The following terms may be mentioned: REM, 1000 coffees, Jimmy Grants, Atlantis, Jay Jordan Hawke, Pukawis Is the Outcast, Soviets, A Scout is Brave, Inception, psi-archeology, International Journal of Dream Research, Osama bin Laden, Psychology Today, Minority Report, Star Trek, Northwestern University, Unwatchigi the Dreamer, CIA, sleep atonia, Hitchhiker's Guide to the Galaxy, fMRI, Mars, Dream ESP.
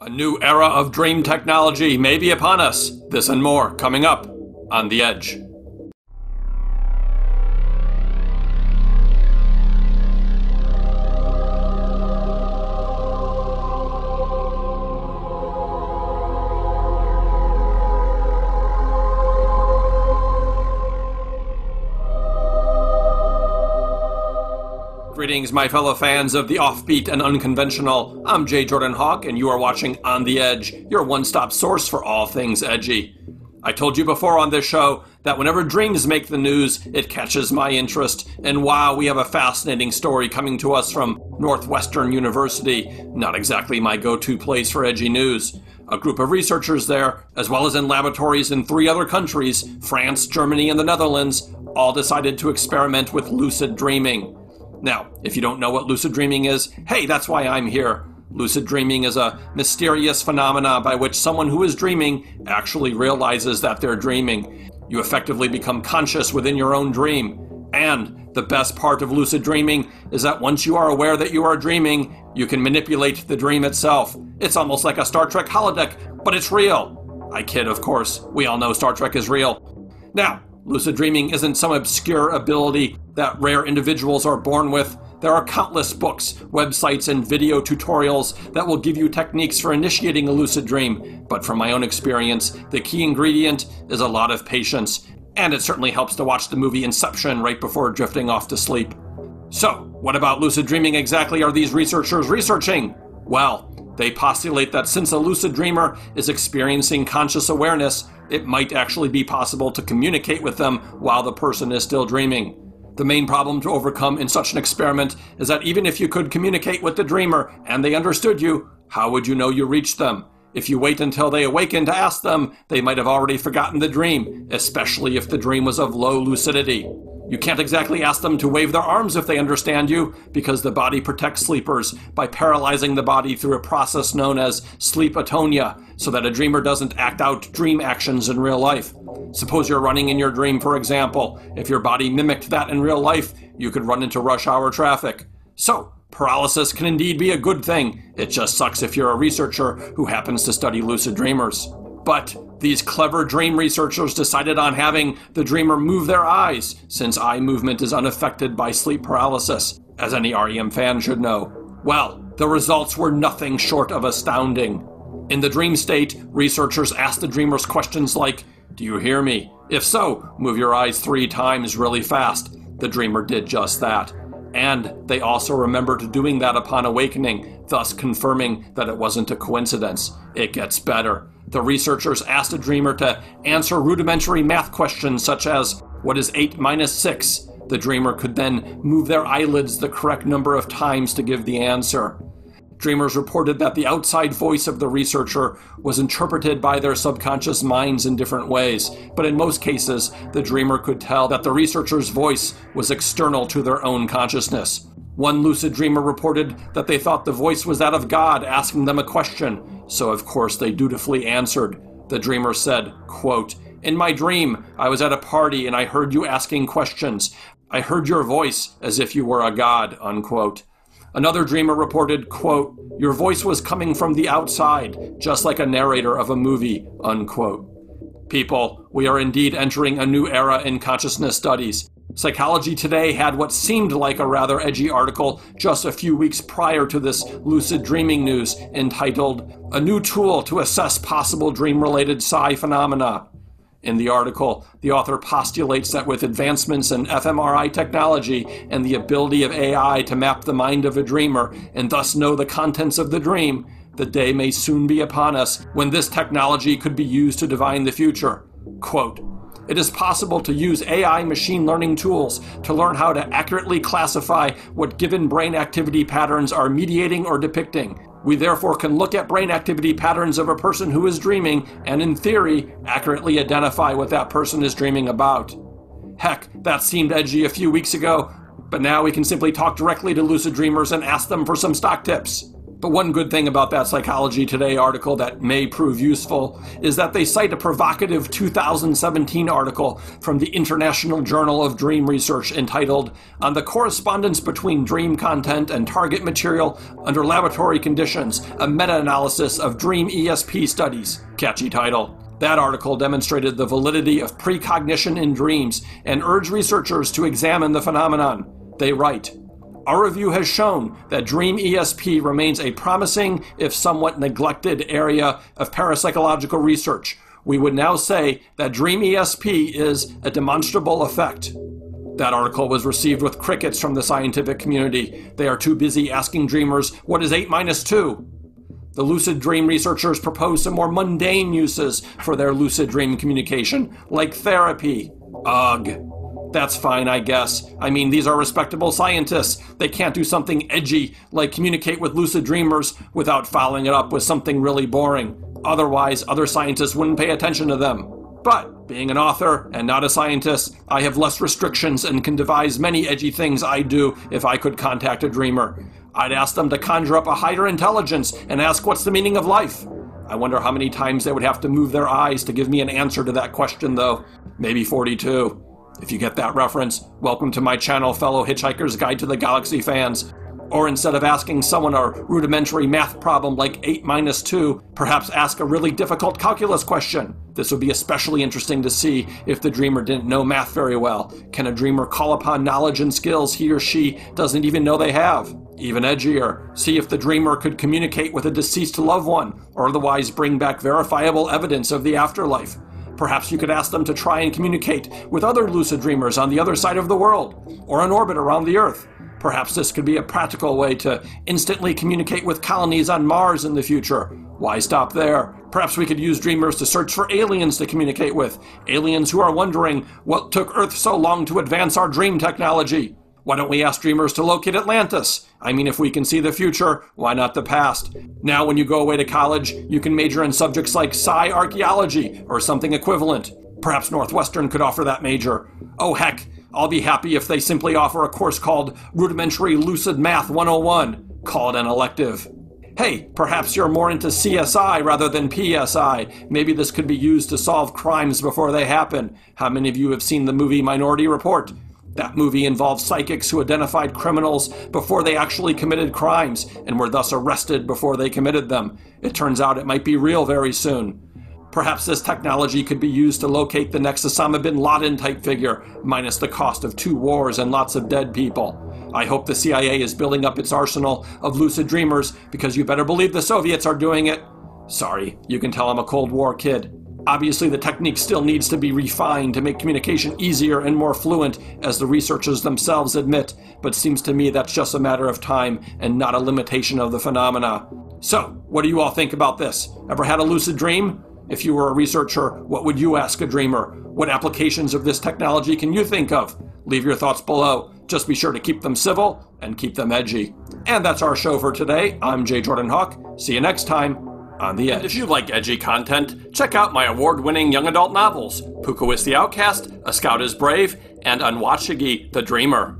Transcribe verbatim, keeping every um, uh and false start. A new era of dream technology may be upon us. This and more coming up on The Edge. Greetings, my fellow fans of the offbeat and unconventional. I'm Jay Jordan Hawke, and you are watching On The Edge, your one-stop source for all things edgy. I told you before on this show that whenever dreams make the news, it catches my interest. And wow, we have a fascinating story coming to us from Northwestern University, not exactly my go-to place for edgy news. A group of researchers there, as well as in laboratories in three other countries, France, Germany, and the Netherlands, all decided to experiment with lucid dreaming. Now, if you don't know what lucid dreaming is, hey, that's why I'm here. Lucid dreaming is a mysterious phenomena by which someone who is dreaming actually realizes that they're dreaming. You effectively become conscious within your own dream. And the best part of lucid dreaming is that once you are aware that you are dreaming, you can manipulate the dream itself. It's almost like a Star Trek holodeck, but it's real. I kid, of course. We all know Star Trek is real. Now, lucid dreaming isn't some obscure ability that rare individuals are born with. There are countless books, websites, and video tutorials that will give you techniques for initiating a lucid dream. But from my own experience, the key ingredient is a lot of patience. And it certainly helps to watch the movie Inception right before drifting off to sleep. So, what about lucid dreaming exactly are these researchers researching? Well, they postulate that since a lucid dreamer is experiencing conscious awareness, it might actually be possible to communicate with them while the person is still dreaming. The main problem to overcome in such an experiment is that even if you could communicate with the dreamer and they understood you, how would you know you reached them? If you wait until they awaken to ask them, they might have already forgotten the dream, especially if the dream was of low lucidity. You can't exactly ask them to wave their arms if they understand you, because the body protects sleepers by paralyzing the body through a process known as sleep-atonia, so that a dreamer doesn't act out dream actions in real life. Suppose you're running in your dream, for example. If your body mimicked that in real life, you could run into rush hour traffic. So, paralysis can indeed be a good thing. It just sucks if you're a researcher who happens to study lucid dreamers. But these clever dream researchers decided on having the dreamer move their eyes, since eye movement is unaffected by sleep paralysis, as any R E M fan should know. Well, the results were nothing short of astounding. In the dream state, researchers asked the dreamers questions like, "Do you hear me? If so, move your eyes three times really fast." The dreamer did just that. And they also remembered doing that upon awakening, thus confirming that it wasn't a coincidence. It gets better. The researchers asked a dreamer to answer rudimentary math questions such as, what is eight minus six? The dreamer could then move their eyelids the correct number of times to give the answer. Dreamers reported that the outside voice of the researcher was interpreted by their subconscious minds in different ways, but in most cases, the dreamer could tell that the researcher's voice was external to their own consciousness. One lucid dreamer reported that they thought the voice was that of God asking them a question, so of course they dutifully answered. The dreamer said, quote, "In my dream, I was at a party and I heard you asking questions. I heard your voice as if you were a god," unquote. Another dreamer reported, quote, "Your voice was coming from the outside, just like a narrator of a movie," unquote. People, we are indeed entering a new era in consciousness studies. Psychology Today had what seemed like a rather edgy article just a few weeks prior to this lucid dreaming news entitled, "A New Tool to Assess Possible Dream-Related Psi Phenomena." In the article, the author postulates that with advancements in f M R I technology and the ability of A I to map the mind of a dreamer and thus know the contents of the dream, the day may soon be upon us when this technology could be used to divine the future. Quote, "It is possible to use A I machine learning tools to learn how to accurately classify what given brain activity patterns are mediating or depicting. We therefore can look at brain activity patterns of a person who is dreaming and, in theory, accurately identify what that person is dreaming about." Heck, that seemed edgy a few weeks ago, but now we can simply talk directly to lucid dreamers and ask them for some stock tips. But one good thing about that Psychology Today article that may prove useful is that they cite a provocative two thousand seventeen article from the International Journal of Dream Research entitled "On the Correspondence Between Dream Content and Target Material Under Laboratory Conditions, a Meta-Analysis of Dream E S P Studies." Catchy title. That article demonstrated the validity of precognition in dreams and urged researchers to examine the phenomenon. They write, "Our review has shown that Dream E S P remains a promising, if somewhat neglected, area of parapsychological research. We would now say that Dream E S P is a demonstrable effect." That article was received with crickets from the scientific community. They are too busy asking dreamers, what is eight minus two? The lucid dream researchers propose some more mundane uses for their lucid dream communication, like therapy. Ugh. That's fine, I guess. I mean, these are respectable scientists. They can't do something edgy, like communicate with lucid dreamers, without following it up with something really boring. Otherwise, other scientists wouldn't pay attention to them. But, being an author and not a scientist, I have less restrictions and can devise many edgy things I'd do if I could contact a dreamer. I'd ask them to conjure up a higher intelligence and ask what's the meaning of life. I wonder how many times they would have to move their eyes to give me an answer to that question, though. Maybe forty-two. If you get that reference, welcome to my channel, fellow Hitchhiker's Guide to the Galaxy fans. Or instead of asking someone a rudimentary math problem like eight minus two, perhaps ask a really difficult calculus question. This would be especially interesting to see if the dreamer didn't know math very well. Can a dreamer call upon knowledge and skills he or she doesn't even know they have? Even edgier, see if the dreamer could communicate with a deceased loved one, or otherwise bring back verifiable evidence of the afterlife. Perhaps you could ask them to try and communicate with other lucid dreamers on the other side of the world, or in orbit around the Earth. Perhaps this could be a practical way to instantly communicate with colonies on Mars in the future. Why stop there? Perhaps we could use dreamers to search for aliens to communicate with, aliens who are wondering what took Earth so long to advance our dream technology. Why don't we ask dreamers to locate Atlantis? I mean, if we can see the future, why not the past? Now, when you go away to college, you can major in subjects like psi archaeology or something equivalent. Perhaps Northwestern could offer that major. Oh heck, I'll be happy if they simply offer a course called Rudimentary Lucid Math one oh one. Call it an elective. Hey, perhaps you're more into C S I rather than P S I. Maybe this could be used to solve crimes before they happen. How many of you have seen the movie Minority Report? That movie involved psychics who identified criminals before they actually committed crimes and were thus arrested before they committed them. It turns out it might be real very soon. Perhaps this technology could be used to locate the next Osama bin Laden type figure, minus the cost of two wars and lots of dead people. I hope the C I A is building up its arsenal of lucid dreamers, because you better believe the Soviets are doing it. Sorry, you can tell I'm a Cold War kid. Obviously, the technique still needs to be refined to make communication easier and more fluent, as the researchers themselves admit, but seems to me that's just a matter of time and not a limitation of the phenomena. So, what do you all think about this? Ever had a lucid dream? If you were a researcher, what would you ask a dreamer? What applications of this technology can you think of? Leave your thoughts below. Just be sure to keep them civil and keep them edgy. And that's our show for today. I'm Jay Jordan Hawke. See you next time on The Edge. And if you like edgy content, check out my award-winning young adult novels, Pukawis Is the Outcast, A Scout is Brave, and Unwatchigi the Dreamer.